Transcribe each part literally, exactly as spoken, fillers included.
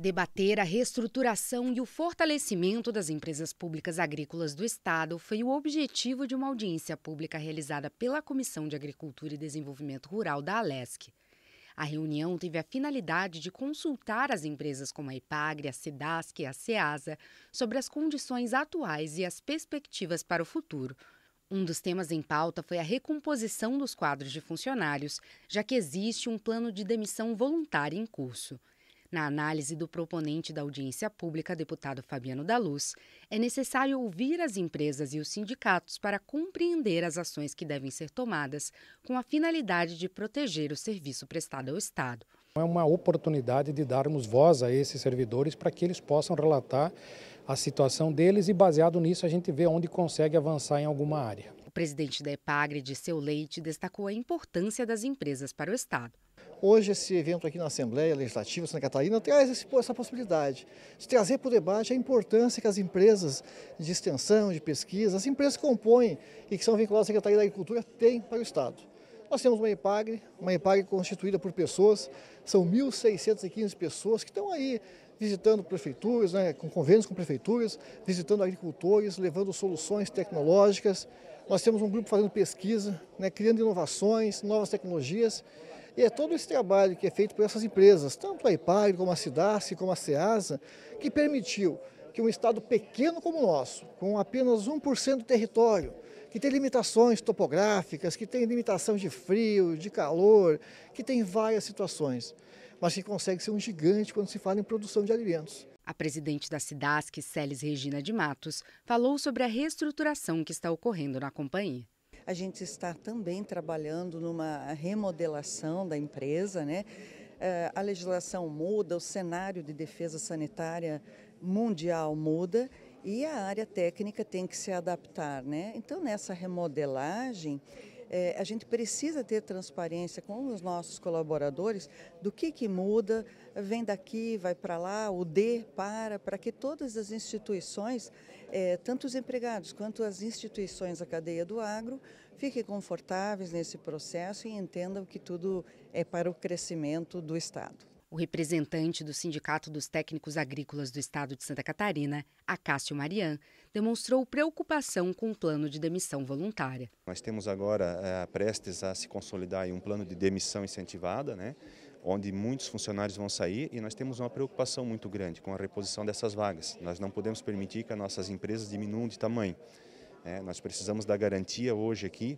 Debater a reestruturação e o fortalecimento das empresas públicas agrícolas do Estado foi o objetivo de uma audiência pública realizada pela Comissão de Agricultura e Desenvolvimento Rural da Alesc. A reunião teve a finalidade de consultar as empresas como a EPAGRI, a CIDASC e a CEASA sobre as condições atuais e as perspectivas para o futuro. Um dos temas em pauta foi a recomposição dos quadros de funcionários, já que existe um plano de demissão voluntária em curso. Na análise do proponente da audiência pública, deputado Fabiano da Luz, é necessário ouvir as empresas e os sindicatos para compreender as ações que devem ser tomadas com a finalidade de proteger o serviço prestado ao Estado. É uma oportunidade de darmos voz a esses servidores para que eles possam relatar a situação deles e, baseado nisso, a gente vê onde consegue avançar em alguma área. O presidente da EPAGRI, Seu Leite, destacou a importância das empresas para o Estado. Hoje esse evento aqui na Assembleia Legislativa de Santa Catarina traz essa possibilidade de trazer para o debate a importância que as empresas de extensão, de pesquisa, as empresas que compõem e que são vinculadas à Secretaria da Agricultura têm para o Estado. Nós temos uma EPAGRI, uma EPAGRI constituída por pessoas, são mil seiscentas e quinze pessoas que estão aí visitando prefeituras, né, com convênios com prefeituras, visitando agricultores, levando soluções tecnológicas. Nós temos um grupo fazendo pesquisa, né, criando inovações, novas tecnologias. E é todo esse trabalho que é feito por essas empresas, tanto a EPAGRI, como a CIDASC, como a CEASA, que permitiu que um Estado pequeno como o nosso, com apenas um por cento do território, que tem limitações topográficas, que tem limitação de frio, de calor, que tem várias situações, mas que consegue ser um gigante quando se fala em produção de alimentos. A presidente da CIDASC, Celes Regina de Matos, falou sobre a reestruturação que está ocorrendo na companhia. A gente está também trabalhando numa remodelação da empresa, né? A legislação muda, o cenário de defesa sanitária mundial muda e a área técnica tem que se adaptar, né? Então, nessa remodelagem, é, a gente precisa ter transparência com os nossos colaboradores do que, que muda, vem daqui, vai para lá, o D para, para que todas as instituições, é, tanto os empregados quanto as instituições da cadeia do agro, fiquem confortáveis nesse processo e entendam que tudo é para o crescimento do Estado. O representante do Sindicato dos Técnicos Agrícolas do Estado de Santa Catarina, Acácio Mariani, demonstrou preocupação com o plano de demissão voluntária. Nós temos agora é, prestes a se consolidar em um plano de demissão incentivada, né, onde muitos funcionários vão sair, e nós temos uma preocupação muito grande com a reposição dessas vagas. Nós não podemos permitir que as nossas empresas diminuam de tamanho. É, nós precisamos da garantia hoje aqui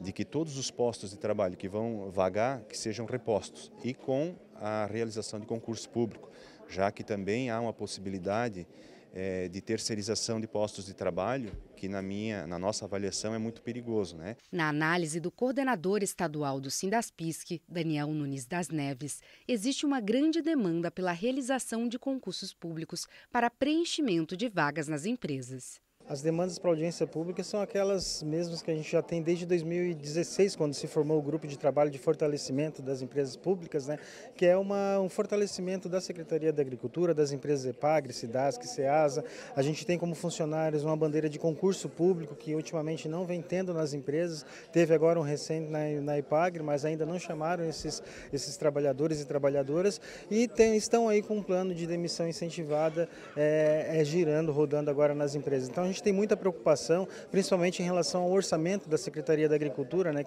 de que todos os postos de trabalho que vão vagar, que sejam repostos, e com a realização de concurso público, já que também há uma possibilidade é, de terceirização de postos de trabalho, que na, minha, na nossa avaliação é muito perigoso, né? Na análise do coordenador estadual do Sindaspisque, Daniel Nunes das Neves, existe uma grande demanda pela realização de concursos públicos para preenchimento de vagas nas empresas. As demandas para audiência pública são aquelas mesmas que a gente já tem desde dois mil e dezesseis, quando se formou o grupo de trabalho de fortalecimento das empresas públicas, né, que é uma, um fortalecimento da Secretaria da Agricultura, das empresas EPAGRI, CIDASC, CEASA. A gente tem como funcionários uma bandeira de concurso público que ultimamente não vem tendo nas empresas. Teve agora um recente na, na EPAGRI, mas ainda não chamaram esses, esses trabalhadores e trabalhadoras, e tem, estão aí com um plano de demissão incentivada é, é, girando, rodando agora nas empresas. Então, a gente tem muita preocupação, principalmente em relação ao orçamento da Secretaria da Agricultura, né?